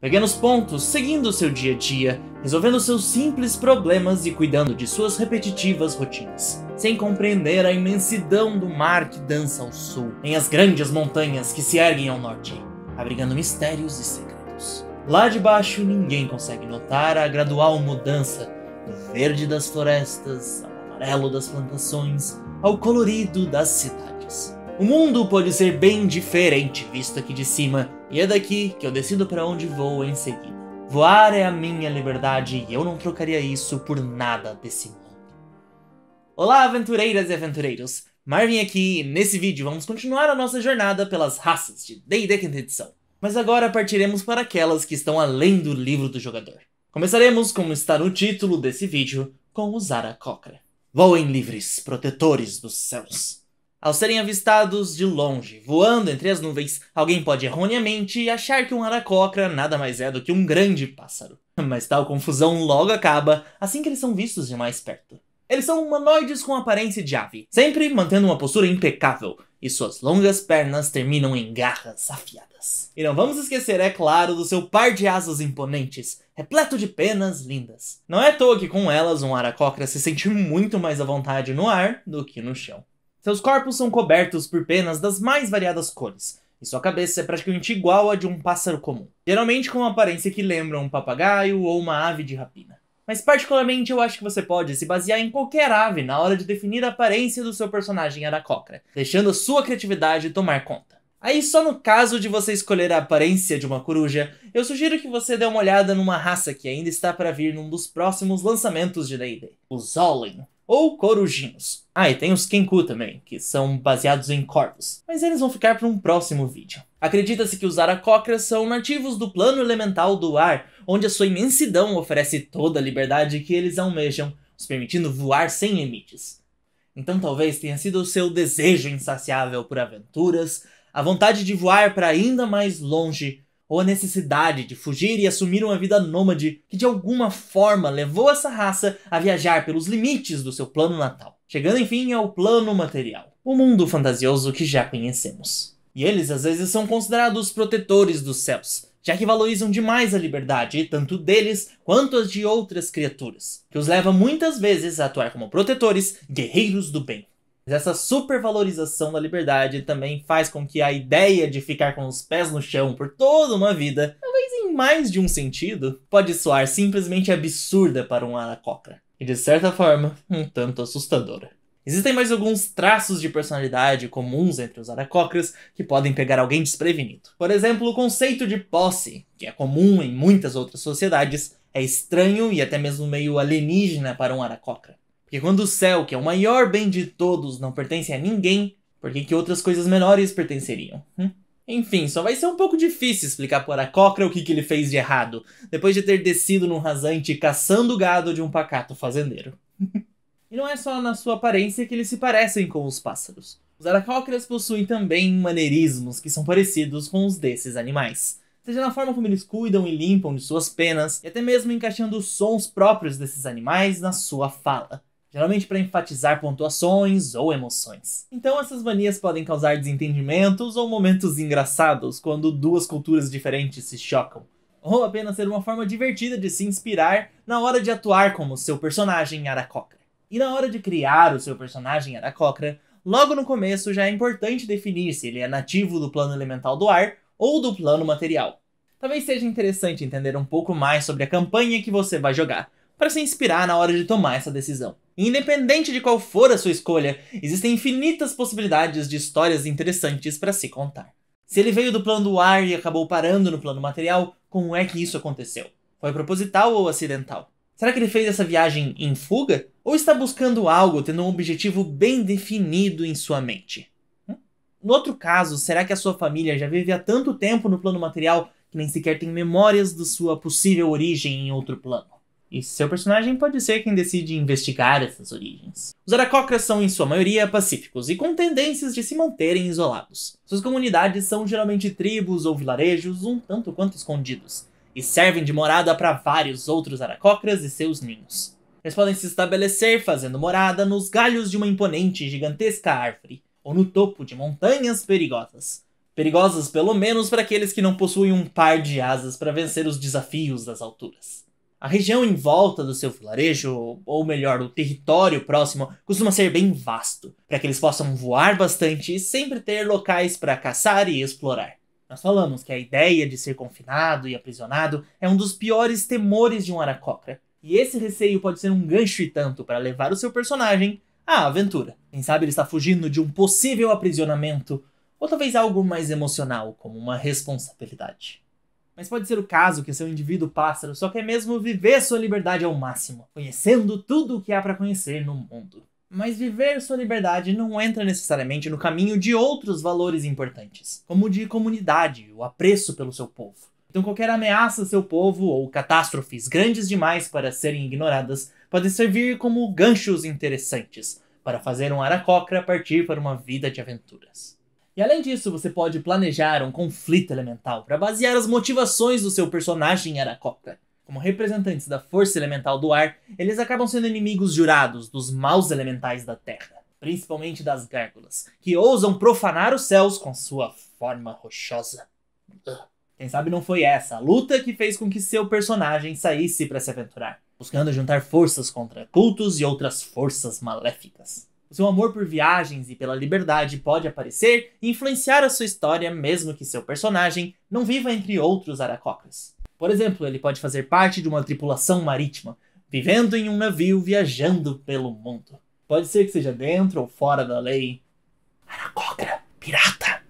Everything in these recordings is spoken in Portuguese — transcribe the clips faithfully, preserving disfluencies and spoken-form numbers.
Pequenos pontos, seguindo seu dia a dia, resolvendo seus simples problemas e cuidando de suas repetitivas rotinas, sem compreender a imensidão do mar que dança ao sul, em as grandes montanhas que se erguem ao norte, abrigando mistérios e segredos. Lá de baixo, ninguém consegue notar a gradual mudança do verde das florestas, ao amarelo das plantações, ao colorido das cidades. O mundo pode ser bem diferente visto aqui de cima, e é daqui que eu decido para onde vou em seguida. Voar é a minha liberdade e eu não trocaria isso por nada desse mundo. Olá, aventureiras e aventureiros! Marvin aqui e nesse vídeo vamos continuar a nossa jornada pelas raças de D e D quinta edição. Mas agora partiremos para aquelas que estão além do livro do jogador. Começaremos, como está no título desse vídeo, com os Aarakocra. Voem livres, protetores dos céus. Ao serem avistados de longe, voando entre as nuvens, alguém pode erroneamente achar que um Aarakocra nada mais é do que um grande pássaro. Mas tal confusão logo acaba assim que eles são vistos de mais perto. Eles são humanoides com aparência de ave, sempre mantendo uma postura impecável, e suas longas pernas terminam em garras afiadas. E não vamos esquecer, é claro, do seu par de asas imponentes, repleto de penas lindas. Não é à toa que com elas um Aarakocra se sente muito mais à vontade no ar do que no chão. Seus corpos são cobertos por penas das mais variadas cores, e sua cabeça é praticamente igual à de um pássaro comum, geralmente com uma aparência que lembra um papagaio ou uma ave de rapina. Mas particularmente eu acho que você pode se basear em qualquer ave na hora de definir a aparência do seu personagem Aarakocra, deixando a sua criatividade tomar conta. Aí só no caso de você escolher a aparência de uma coruja, eu sugiro que você dê uma olhada numa raça que ainda está para vir num dos próximos lançamentos de D e D, os Zolling, ou corujinhos. Ah, e tem os Kenku também, que são baseados em corvos, mas eles vão ficar para um próximo vídeo. Acredita-se que os Aarakocras são nativos do Plano Elemental do Ar, onde a sua imensidão oferece toda a liberdade que eles almejam, os permitindo voar sem limites. Então talvez tenha sido o seu desejo insaciável por aventuras, a vontade de voar para ainda mais longe, ou a necessidade de fugir e assumir uma vida nômade que de alguma forma levou essa raça a viajar pelos limites do seu plano natal, chegando enfim ao plano material, o mundo fantasioso que já conhecemos. E eles às vezes são considerados protetores dos céus, já que valorizam demais a liberdade, tanto deles quanto as de outras criaturas, que os leva muitas vezes a atuar como protetores, guerreiros do bem. Mas essa supervalorização da liberdade também faz com que a ideia de ficar com os pés no chão por toda uma vida, talvez em mais de um sentido, pode soar simplesmente absurda para um Aarakocra. E de certa forma, um tanto assustadora. Existem mais alguns traços de personalidade comuns entre os Aarakocras que podem pegar alguém desprevenido. Por exemplo, o conceito de posse, que é comum em muitas outras sociedades, é estranho e até mesmo meio alienígena para um Aarakocra. Porque quando o céu, que é o maior bem de todos, não pertence a ninguém, por que que outras coisas menores pertenceriam? Hum? Enfim, só vai ser um pouco difícil explicar para Aarakocra o que, que ele fez de errado, depois de ter descido num rasante caçando o gado de um pacato fazendeiro. E não é só na sua aparência que eles se parecem com os pássaros. Os Aarakocras possuem também maneirismos que são parecidos com os desses animais, seja na forma como eles cuidam e limpam de suas penas, e até mesmo encaixando os sons próprios desses animais na sua fala, geralmente para enfatizar pontuações ou emoções. Então essas manias podem causar desentendimentos ou momentos engraçados quando duas culturas diferentes se chocam, ou apenas ser uma forma divertida de se inspirar na hora de atuar como seu personagem Aarakocra. E na hora de criar o seu personagem Aarakocra, logo no começo já é importante definir se ele é nativo do plano elemental do ar ou do plano material. Talvez seja interessante entender um pouco mais sobre a campanha que você vai jogar, para se inspirar na hora de tomar essa decisão. Independente de qual for a sua escolha, existem infinitas possibilidades de histórias interessantes para se contar. Se ele veio do plano do ar e acabou parando no plano material, como é que isso aconteceu? Foi proposital ou acidental? Será que ele fez essa viagem em fuga? Ou está buscando algo tendo um objetivo bem definido em sua mente? No outro caso, será que a sua família já vive há tanto tempo no plano material que nem sequer tem memórias de sua possível origem em outro plano? E seu personagem pode ser quem decide investigar essas origens. Os Aarakocras são em sua maioria pacíficos e com tendências de se manterem isolados. Suas comunidades são geralmente tribos ou vilarejos um tanto quanto escondidos, e servem de morada para vários outros Aarakocras e seus ninhos. Eles podem se estabelecer fazendo morada nos galhos de uma imponente e gigantesca árvore, ou no topo de montanhas perigosas, perigosas pelo menos para aqueles que não possuem um par de asas para vencer os desafios das alturas. A região em volta do seu vilarejo, ou melhor, o território próximo, costuma ser bem vasto, para que eles possam voar bastante e sempre ter locais para caçar e explorar. Nós falamos que a ideia de ser confinado e aprisionado é um dos piores temores de um Aarakocra, e esse receio pode ser um gancho e tanto para levar o seu personagem à aventura. Quem sabe ele está fugindo de um possível aprisionamento, ou talvez algo mais emocional, como uma responsabilidade. Mas pode ser o caso que seu indivíduo pássaro só quer mesmo viver sua liberdade ao máximo, conhecendo tudo o que há para conhecer no mundo. Mas viver sua liberdade não entra necessariamente no caminho de outros valores importantes, como o de comunidade, o apreço pelo seu povo. Então qualquer ameaça ao seu povo ou catástrofes grandes demais para serem ignoradas podem servir como ganchos interessantes para fazer um Aarakocra partir para uma vida de aventuras. E além disso, você pode planejar um conflito elemental para basear as motivações do seu personagem Aarakocra. Como representantes da força elemental do ar, eles acabam sendo inimigos jurados dos maus elementais da terra, principalmente das gárgulas, que ousam profanar os céus com sua forma rochosa. Quem sabe não foi essa a luta que fez com que seu personagem saísse para se aventurar, buscando juntar forças contra cultos e outras forças maléficas. O seu amor por viagens e pela liberdade pode aparecer e influenciar a sua história mesmo que seu personagem não viva entre outros Aarakocras. Por exemplo, ele pode fazer parte de uma tripulação marítima, vivendo em um navio viajando pelo mundo. Pode ser que seja dentro ou fora da lei. Aarakocra, pirata!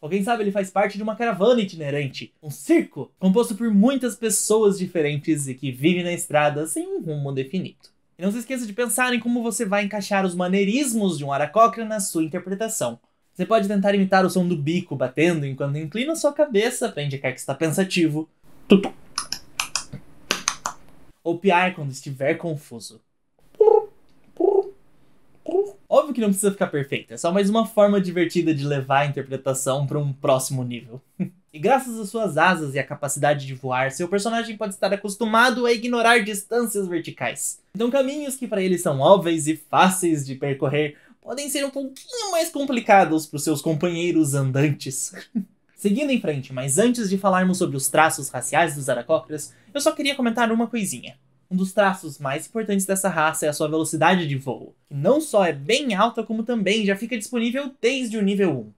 Ou quem sabe ele faz parte de uma caravana itinerante, um circo composto por muitas pessoas diferentes e que vive na estrada sem um rumo definido. E não se esqueça de pensar em como você vai encaixar os maneirismos de um Aarakocra na sua interpretação. Você pode tentar imitar o som do bico batendo enquanto inclina sua cabeça para indicar que está pensativo. Ou piar quando estiver confuso. Óbvio que não precisa ficar perfeito, é só mais uma forma divertida de levar a interpretação para um próximo nível. E graças às suas asas e à capacidade de voar, seu personagem pode estar acostumado a ignorar distâncias verticais. Então caminhos que para ele são óbvios e fáceis de percorrer podem ser um pouquinho mais complicados para os seus companheiros andantes. Seguindo em frente, mas antes de falarmos sobre os traços raciais dos Aarakocras, eu só queria comentar uma coisinha. Um dos traços mais importantes dessa raça é a sua velocidade de voo, que não só é bem alta como também já fica disponível desde o nível um.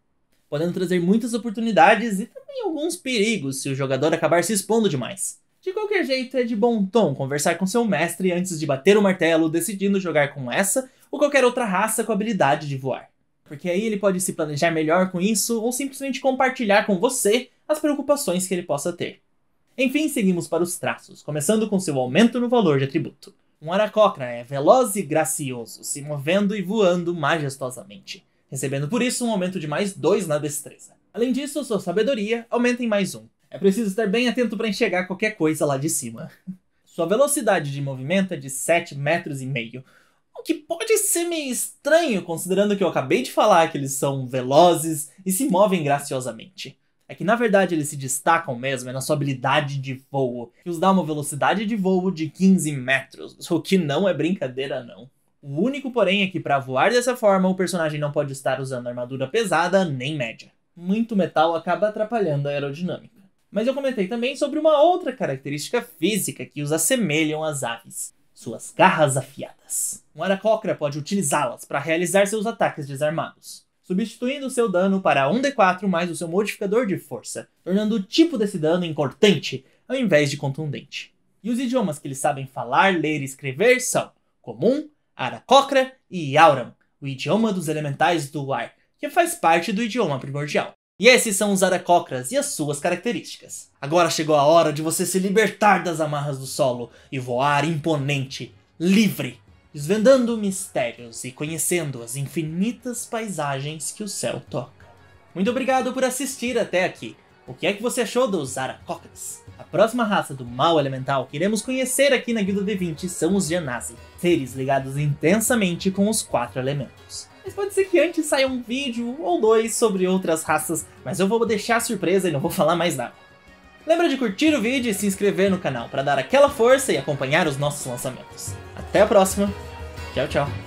Podendo trazer muitas oportunidades e também alguns perigos se o jogador acabar se expondo demais. De qualquer jeito, é de bom tom conversar com seu mestre antes de bater o martelo decidindo jogar com essa ou qualquer outra raça com habilidade de voar. Porque aí ele pode se planejar melhor com isso ou simplesmente compartilhar com você as preocupações que ele possa ter. Enfim, seguimos para os traços, começando com seu aumento no valor de atributo. Um Aarakocra é veloz e gracioso, se movendo e voando majestosamente, recebendo por isso um aumento de mais dois na destreza. Além disso, sua sabedoria aumenta em mais um. É preciso estar bem atento para enxergar qualquer coisa lá de cima. Sua velocidade de movimento é de sete metros e meio, o que pode ser meio estranho considerando que eu acabei de falar que eles são velozes e se movem graciosamente. É que na verdade eles se destacam mesmo é na sua habilidade de voo, que os dá uma velocidade de voo de quinze metros, o que não é brincadeira não. O único porém é que para voar dessa forma o personagem não pode estar usando armadura pesada nem média. Muito metal acaba atrapalhando a aerodinâmica. Mas eu comentei também sobre uma outra característica física que os assemelham às aves. Suas garras afiadas. Um Aarakocra pode utilizá-las para realizar seus ataques desarmados, substituindo seu dano para um D quatro mais o seu modificador de força, tornando o tipo desse dano em cortante ao invés de contundente. E os idiomas que eles sabem falar, ler e escrever são Comum, Aarakocra e Auran, o idioma dos elementais do ar, que faz parte do idioma primordial. E esses são os Aarakocras e as suas características. Agora chegou a hora de você se libertar das amarras do solo e voar imponente, livre, desvendando mistérios e conhecendo as infinitas paisagens que o céu toca. Muito obrigado por assistir até aqui. O que é que você achou dos Aarakocras? A próxima raça do mal elemental que iremos conhecer aqui na Guilda D vinte são os Genasi, seres ligados intensamente com os quatro elementos. Mas pode ser que antes saia um vídeo ou dois sobre outras raças, mas eu vou deixar surpresa e não vou falar mais nada. Lembra de curtir o vídeo e se inscrever no canal para dar aquela força e acompanhar os nossos lançamentos. Até a próxima, tchau tchau!